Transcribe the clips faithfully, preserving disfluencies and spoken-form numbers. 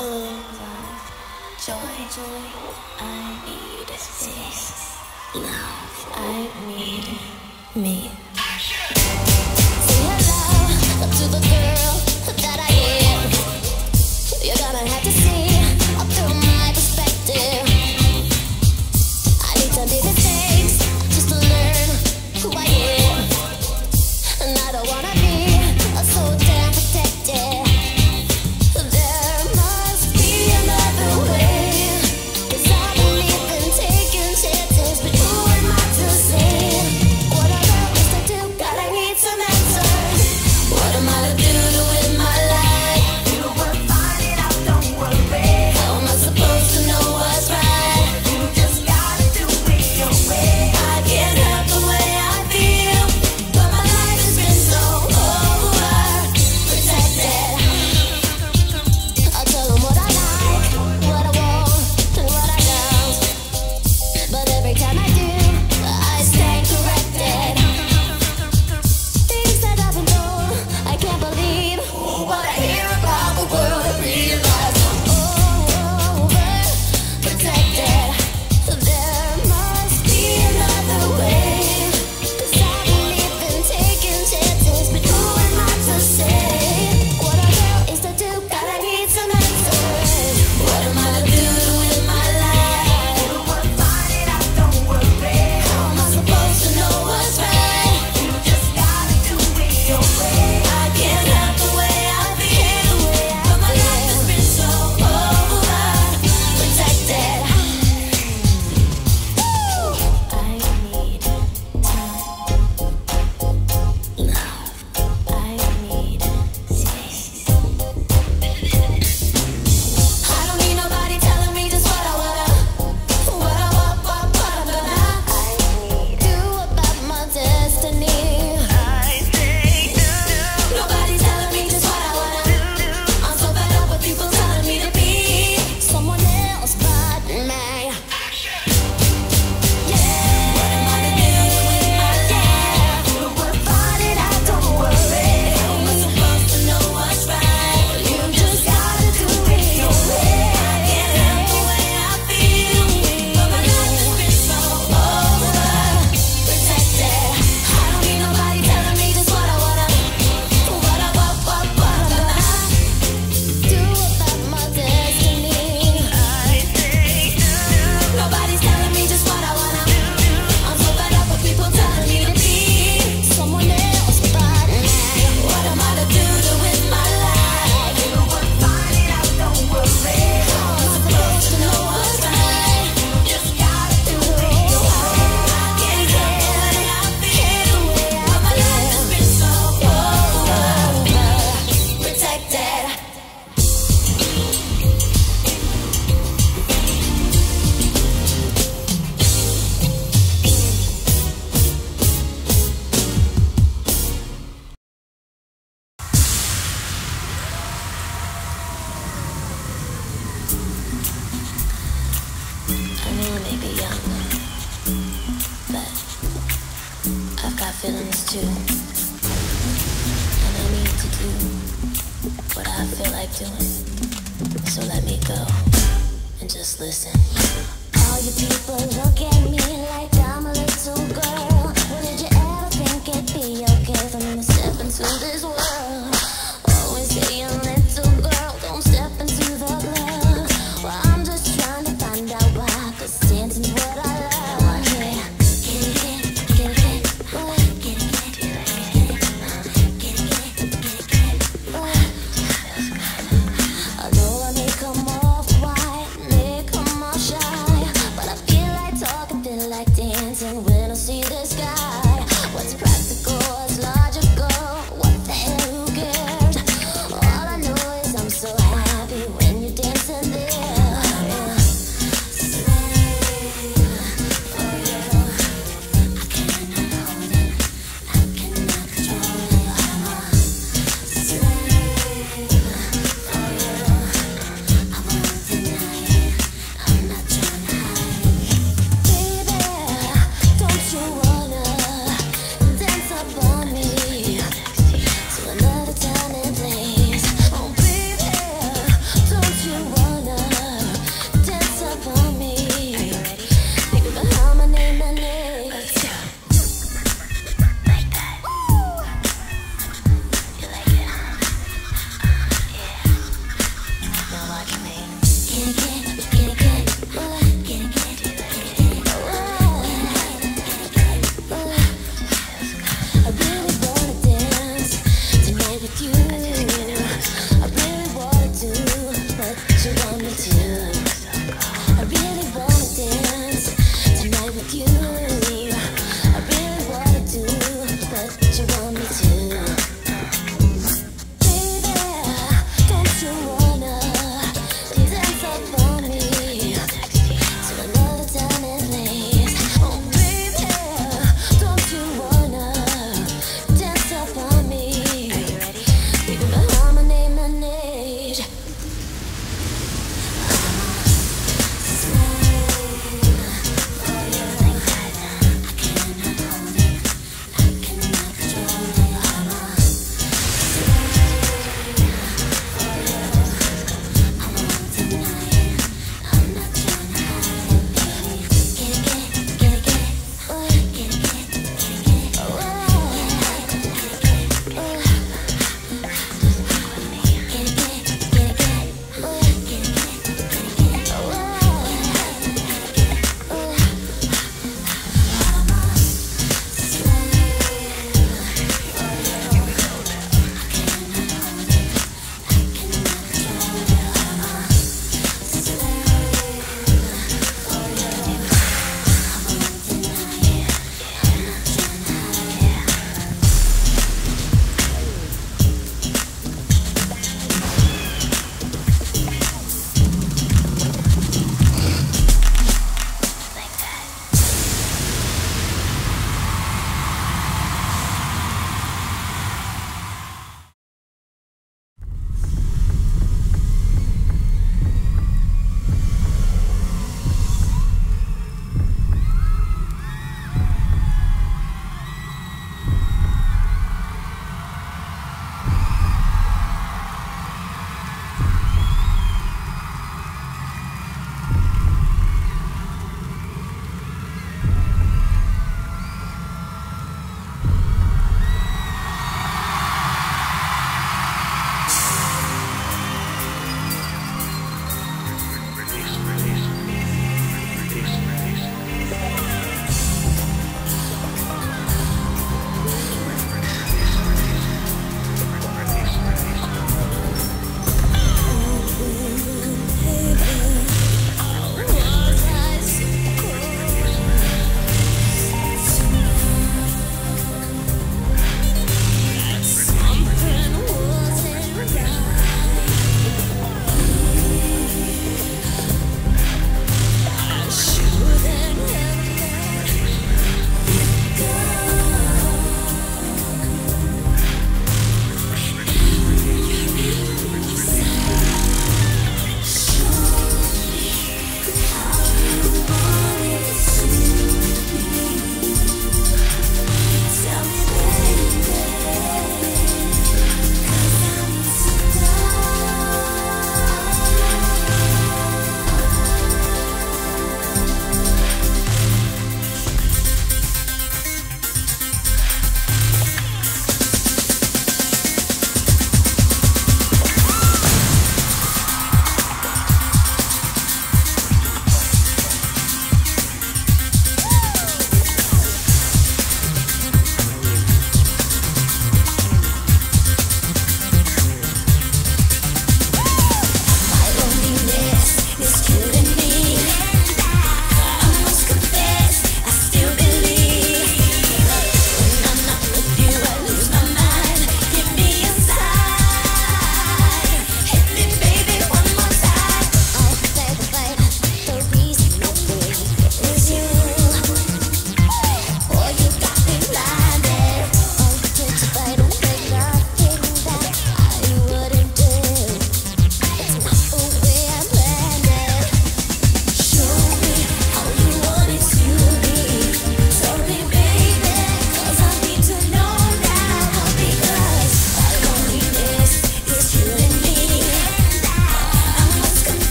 love, joy, joy. I need this now. I need me. Say hello to the girl that I am. You're gonna have to see up through my perspective. I need to be the same just to learn who I am, and I don't wanna be so damn protected. Feelings too, and I need to do what I feel like doing, so let me go and just listen. All you people look at me like I'm a little girl. Well, did you ever think it'd be okay for me to step into this world? Always say a little girl, don't step into the world. Well, I'm just trying to find out why, cause dancing's what I love. Yeah, get it, get it, get it. When I see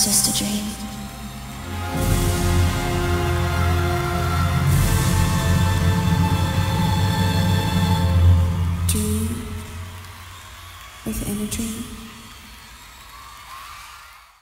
was just a dream. Dream within a dream.